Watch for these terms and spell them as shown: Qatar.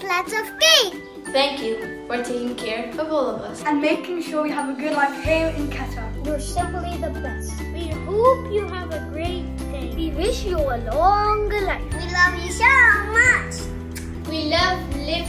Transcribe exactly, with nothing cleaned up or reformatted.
with lots of cake. Thank you for taking care of all of us and making sure we have a good life here in Qatar. You're simply the best. We hope you have a great day. We wish you a long life. We love you so much. We love living.